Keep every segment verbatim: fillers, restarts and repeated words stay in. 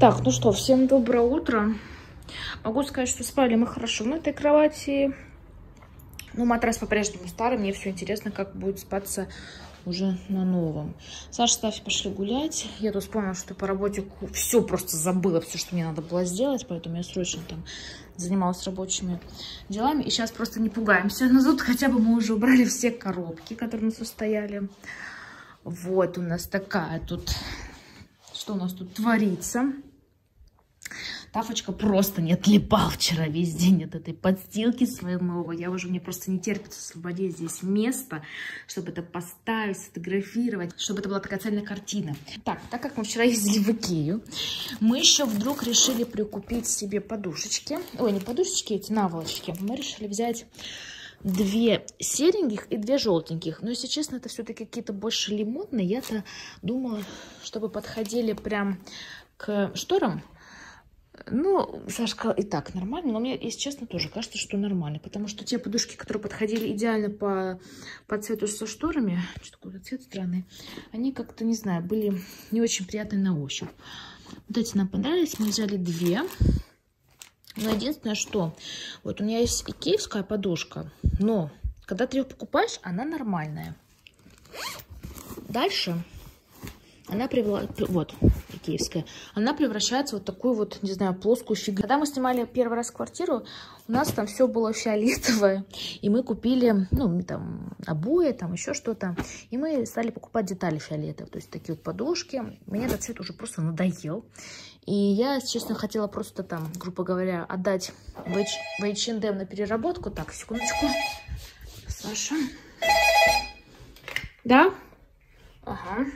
Так, ну что, всем доброе утро. Могу сказать, что спали мы хорошо на этой кровати. Но матрас по-прежнему старый. Мне все интересно, как будет спаться уже на новом. Саша с Таффи пошли гулять. Я тут вспомнила, что по работе все просто забыла, все, что мне надо было сделать. Поэтому я срочно там занималась рабочими делами. И сейчас просто не пугаемся. Но тут хотя бы мы уже убрали все коробки, которые у нас устояли. Вот у нас такая тут... Что у нас тут творится? Тафочка просто не отлипал вчера весь день от этой подстилки своего нового. Я уже, мне просто не терпится освободить здесь место, чтобы это поставить, сфотографировать, чтобы это была такая цельная картина. Так, так как мы вчера ездили в Икею, мы еще вдруг решили прикупить себе подушечки. Ой, не подушечки, эти наволочки. Мы решили взять две сереньких и две желтеньких. Но, если честно, это все-таки какие-то больше лимонные. Я-то думала, чтобы подходили прям к шторам. Ну, Сашка, и так нормально, но мне, если честно, тоже кажется, что нормально, потому что те подушки, которые подходили идеально по, по цвету со шторами, что такое цвет странный, они как-то, не знаю, были не очень приятны на ощупь. Вот эти нам понравились, мы взяли две. Но единственное, что вот у меня есть икеевская подушка, но когда ты ее покупаешь, она нормальная. Дальше... Она, превла... вот, икеевская. Она превращается в вот такую вот, не знаю, плоскую фигуру. Когда мы снимали первый раз квартиру, у нас там все было фиолетовое. И мы купили, ну, там, обои, там, еще что-то. И мы стали покупать детали фиолетовые. То есть такие вот подушки. Мне этот цвет уже просто надоел. И я, честно, хотела просто там, грубо говоря, отдать в эйч энд эм на переработку. Так, секундочку. Саша. Да? Ага.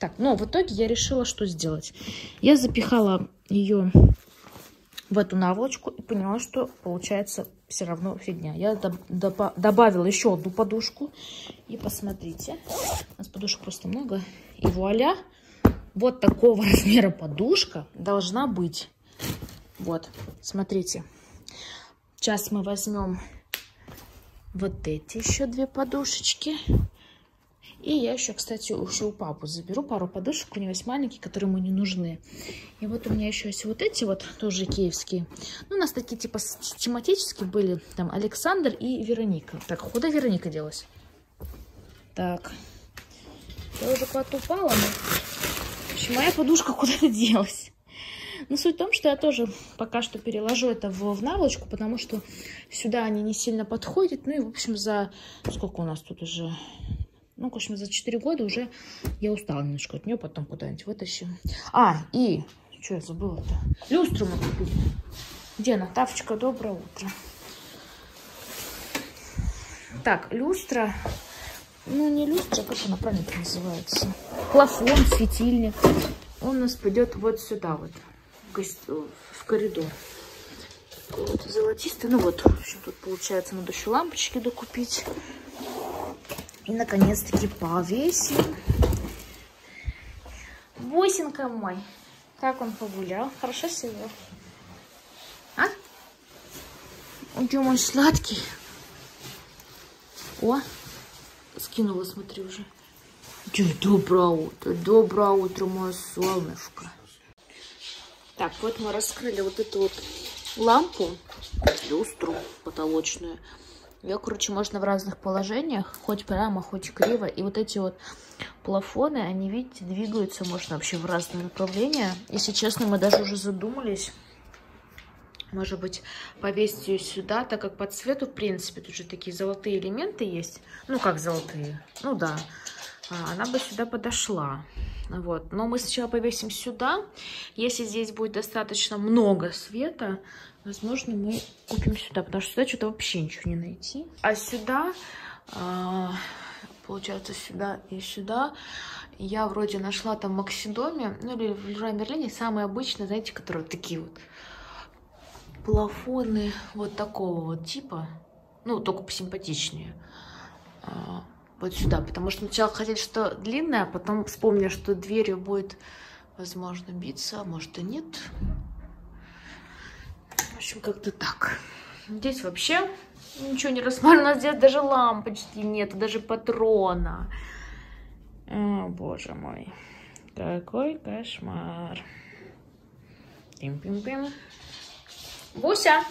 Так, но в итоге я решила, что сделать. Я запихала ее в эту наволочку и поняла, что получается все равно фигня. Я доб- добавила еще одну подушку. И посмотрите, у нас подушек просто много. И вуаля, вот такого размера подушка должна быть. Вот, смотрите. Сейчас мы возьмем вот эти еще две подушечки. И я еще, кстати, еще у папы заберу пару подушек. У него есть маленькие, которые ему не нужны. И вот у меня еще есть вот эти вот, тоже икеевские. Ну, у нас такие, типа, тематические были. Там Александр и Вероника. Так, куда Вероника делась? Так. Я уже куда-то упала, но... В общем, моя подушка куда-то делась. Но суть в том, что я тоже пока что переложу это в, в наволочку, потому что сюда они не сильно подходят. Ну и, в общем, за... Сколько у нас тут уже... Ну, в общем, за четыре года уже я устала немножко от нее, потом куда-нибудь вытащим. А, и... Что я забыла-то? Люстру мы купили. Где она? Тафочка, доброе утро. Так, люстра... Ну, не люстра, как она правильно называется? Плафон, светильник. Он у нас пойдет вот сюда вот, в коридор. Вот, золотистый. Ну вот, в общем, тут получается надо еще лампочки докупить. И, наконец-таки, повесим. Бусинка мой. Как он погулял. Хорошо себя. А? Он что, мой сладкий? О, скинула, смотри уже. Доброе утро. Доброе утро, мое солнышко. Так, вот мы раскрыли вот эту вот лампу. Люстру потолочную. Ее, короче, можно в разных положениях, хоть прямо, хоть криво. И вот эти вот плафоны, они, видите, двигаются, можно вообще в разные направления. Если честно, мы даже уже задумались, может быть, повесить ее сюда, так как по цвету, в принципе, тут же такие золотые элементы есть. Ну, как золотые, ну да, она бы сюда подошла. Вот. Но мы сначала повесим сюда. Если здесь будет достаточно много света, возможно, мы купим сюда. Потому что сюда что-то вообще ничего не найти. А сюда, получается, сюда и сюда. Я вроде нашла там в Максидоме, ну или в Леруа Мерлене, самые обычные, знаете, которые вот такие вот плафоны вот такого вот типа. Ну, только посимпатичнее. Вот сюда, потому что сначала хотели, что длинная, а потом вспомнили, что дверью будет, возможно, биться, а может и нет. В общем, как-то так. Здесь вообще ничего не рассматриваю. У нас здесь даже лампочки нет, даже патрона. О, боже мой. Какой кошмар. Пим-пим-пим. Буся.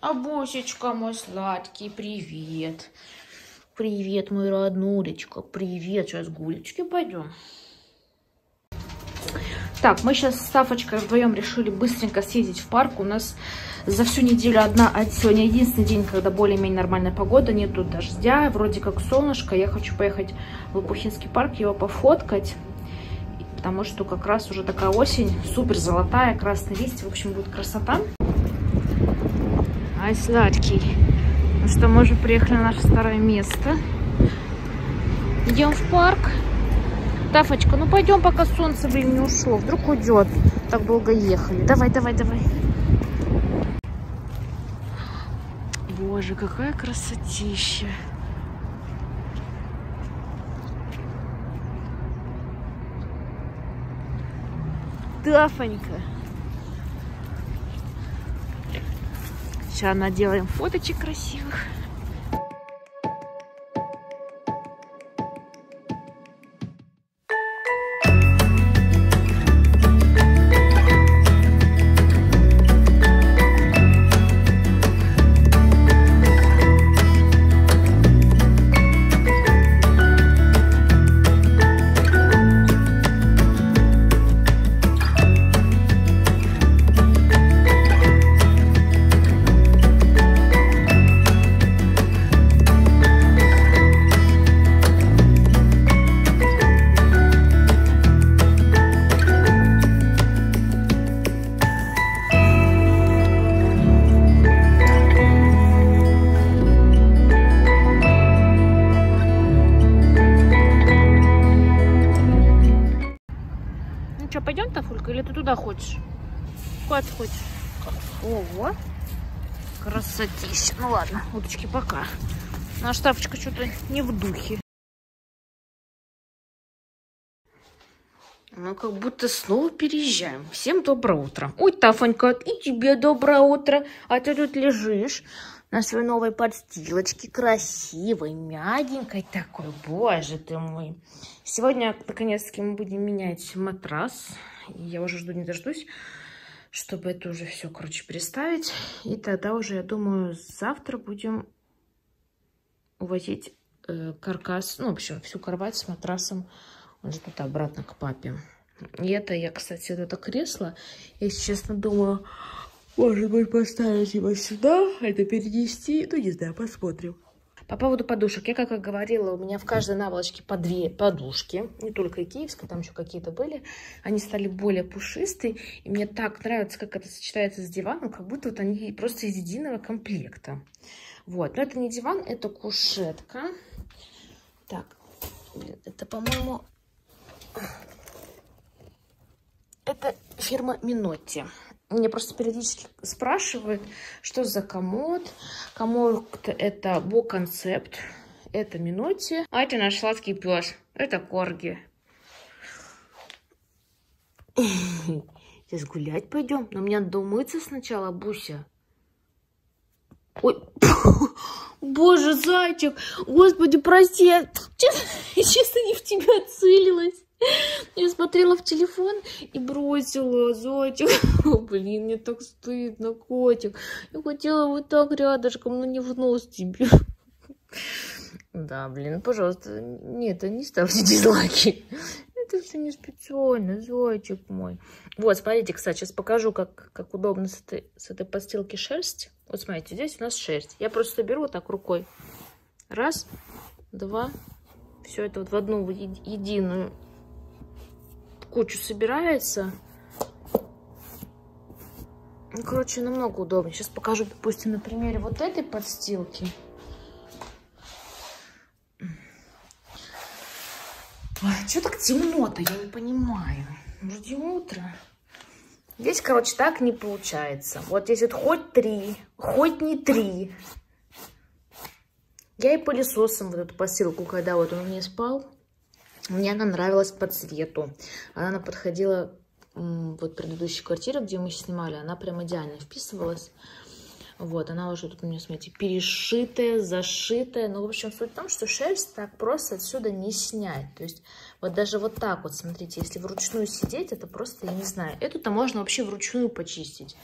А Бусечка, мой сладкий, привет. Привет, мой роднулечка. Привет, сейчас гулечки пойдем. Так, мы сейчас с Тафочкой вдвоем решили быстренько съездить в парк. У нас за всю неделю одна, сегодня единственный день, когда более-менее нормальная погода, нету дождя, вроде как солнышко. Я хочу поехать в Лопухинский парк, его пофоткать, потому что как раз уже такая осень, супер золотая, красные листья, в общем, будет красота. Ай, сладкий. Ну что, мы уже приехали на наше второе место. Идем в парк. Тафочка, ну пойдем, пока солнце, блин, не ушло. Вдруг уйдет. Так долго ехали. Давай, давай, давай. Боже, какая красотища. Тафонька. Сейчас наделаем фоточек красивых. Пойдем, Тафулька, или ты туда хочешь? Куда ты хочешь? Ого! Красотища! Ну ладно, уточки пока. Наша Тафочка что-то не в духе. Мы как будто снова переезжаем. Всем доброе утро. Ой, Тафонька, и тебе доброе утро. А ты тут лежишь на своей новой подстилочке. Красивой, мягенькой такой. Боже ты мой. Сегодня, наконец-таки, мы будем менять матрас. Я уже жду не дождусь, чтобы это уже все, короче, переставить. И тогда уже, я думаю, завтра будем увозить э, каркас. Ну, в общем, всю кровать с матрасом. Он же тут обратно к папе. И это я, кстати, вот это кресло, если честно, думаю, может быть, поставить его сюда, это перенести, ну, не знаю, посмотрим. По поводу подушек. Я, как и говорила, у меня в каждой наволочке по две подушки. Не только икеевская, там еще какие-то были. Они стали более пушистые. И мне так нравится, как это сочетается с диваном, как будто вот они просто из единого комплекта. Вот. Но это не диван, это кушетка. Так, это, по-моему... Это фирма Minotti. Мне просто периодически спрашивают, что за комод. Комод это бо-концепт. Это Minotti. А это наш сладкий пес. Это корги. Сейчас гулять пойдем. Но мне надо умыться сначала, Буся. Ой, боже, зайчик. Господи, прости, я честно не в тебя целилась. Я смотрела в телефон и бросила, зайчик. О, блин, мне так стыдно, котик. Я хотела вот так рядышком, но не в нос тебе. Да, блин, пожалуйста, нет, не ставьте дизлайки. Это все не специально, зайчик мой. Вот, смотрите, кстати, сейчас покажу, как, как удобно с этой, с этой постилки шерсть. Вот, смотрите, здесь у нас шерсть. Я просто беру вот так рукой. Раз, два. Все это вот в одну единую кучу собирается. Ну, короче, намного удобнее. Сейчас покажу, допустим, на примере вот этой подстилки. Что так темно-то? Я не понимаю. Вроде утро. Здесь, короче, так не получается. Вот здесь вот хоть три, хоть не три. Я и пылесосом вот эту постилку, когда вот он не спал, мне она нравилась по цвету. Она подходила вот в предыдущей квартире, где мы снимали, она прям идеально вписывалась. Вот, она уже тут у меня, смотрите, перешитая, зашитая. Ну, в общем, суть в том, что шерсть так просто отсюда не снять. То есть, вот даже вот так вот, смотрите, если вручную сидеть, это просто, я не знаю, эту-то можно вообще вручную почистить.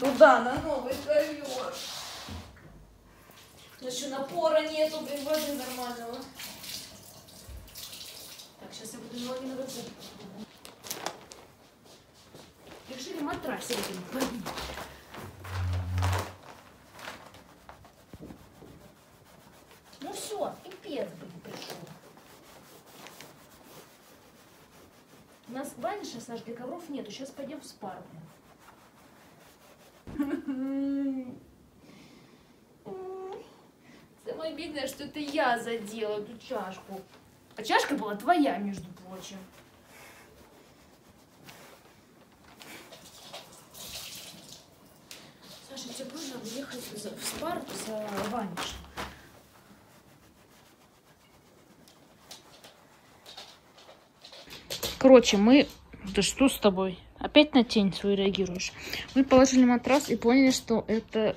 Туда, на новый ковер. Но еще напора нету, блин, воды нормального. Так, сейчас я буду ноги на руку. Решили матрасик. Ну все, пипец, блин, пришел. У нас в бане сейчас аж для ковров нету, сейчас пойдем в спарку. Самое обидное, что это я задела эту чашку. А чашка была твоя, между прочим. Саша, тебе нужно уехать в спарку за ваниш. Короче, мы... Да что с тобой? Опять на тень свою реагируешь. Мы положили матрас и поняли, что это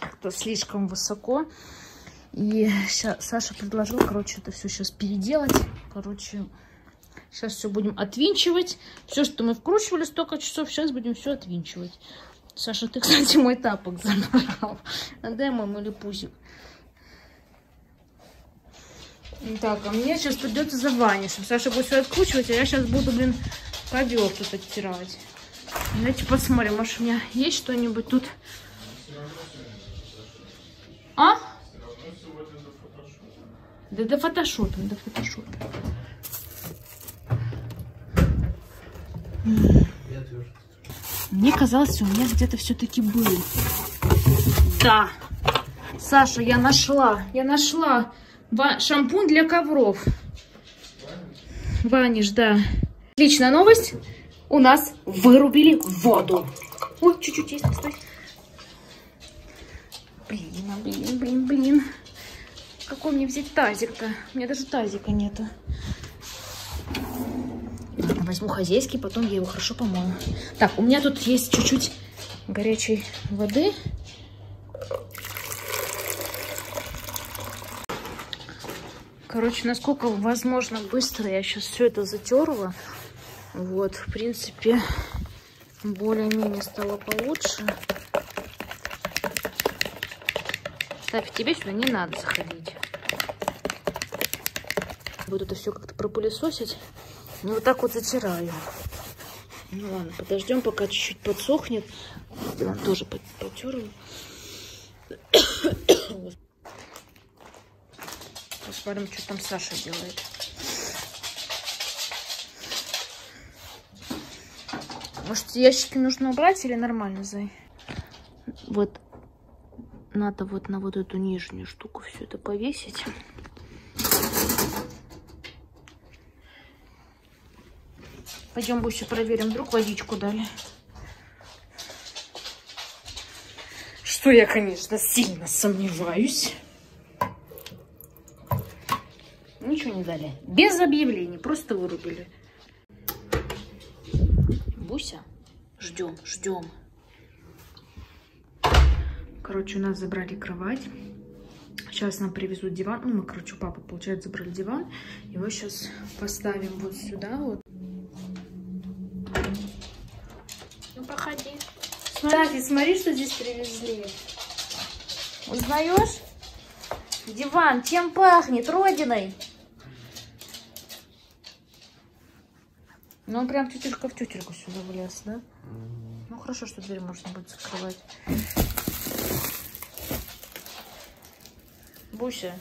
как-то слишком высоко. И Саша предложил, короче, это все сейчас переделать. Короче, сейчас все будем отвинчивать. Все, что мы вкручивали столько часов, сейчас будем все отвинчивать. Саша, ты, кстати, мой тапок забрал. Отдай мой малипузик. Так, а мне сейчас придется за ванишем. Саша будет все откручивать, а я сейчас буду, блин, ковер тут оттирать. Давайте посмотрим, может, у меня есть что-нибудь тут. А? Да до фотошопа, до фотошопа. Мне казалось, у меня где-то все-таки было. Да. Саша, я нашла. Я нашла шампунь для ковров. Ваниш, да. Отличная новость. У нас вырубили воду. Ой, чуть-чуть есть. Стой. Блин, блин, блин, блин. Какой мне взять тазик-то? У меня даже тазика нету. Ладно, возьму хозяйский, потом я его хорошо помою. Так, у меня тут есть чуть-чуть горячей воды. Короче, насколько возможно быстро я сейчас все это затерла. Вот, в принципе, более-менее стало получше. Таффи, тебе сюда не надо заходить. Буду это все как-то пропылесосить. Ну, вот так вот затираю. Ну, ладно, подождем, пока чуть-чуть подсохнет. Он тоже потерла. Посмотрим, что там Саша делает. Может, ящики нужно убрать или нормально, Зай? Вот. Надо вот на вот эту нижнюю штуку все это повесить. Пойдем больше проверим, вдруг водичку дали. Что я, конечно, сильно сомневаюсь. Ничего не дали. Без объявлений, просто вырубили. Буся, ждем, ждем. Короче, у нас забрали кровать. сейчас нам привезут диван. Ну, мы, короче, у папы, получается, забрали диван. Его сейчас поставим вот сюда вот. Ну, походи. Смотри, смотри, что здесь привезли. Узнаешь? Диван чем пахнет? Родиной. Ну, он прям тютелька в тютельку сюда влез, да? Ну, хорошо, что дверь можно будет закрывать. Буся.